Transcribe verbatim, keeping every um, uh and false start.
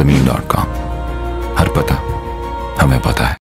ज़मीन dot com. हर पता हमें पता है।